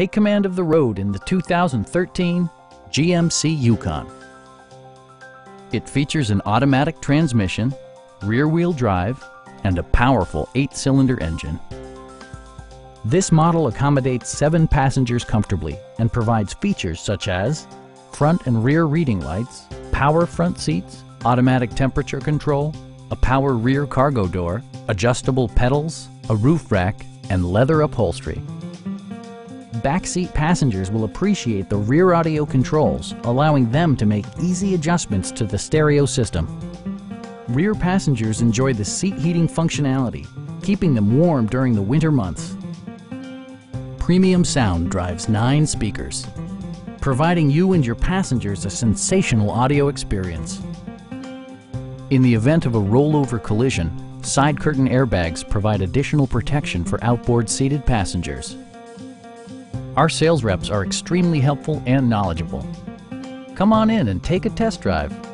take command of the road in the 2013 GMC Yukon. It features an automatic transmission, rear-wheel drive, and a powerful 8-cylinder engine. This model accommodates 7 passengers comfortably and provides features such as front and rear reading lights, power front seats, automatic temperature control, a power rear cargo door, adjustable pedals, a roof rack, and leather upholstery. Backseat passengers will appreciate the rear audio controls, allowing them to make easy adjustments to the stereo system. Rear passengers enjoy the seat heating functionality, keeping them warm during the winter months. Premium sound drives 9 speakers, providing you and your passengers a sensational audio experience. In the event of a rollover collision, side curtain airbags provide additional protection for outboard seated passengers. Our sales reps are extremely helpful and knowledgeable. Come on in and take a test drive.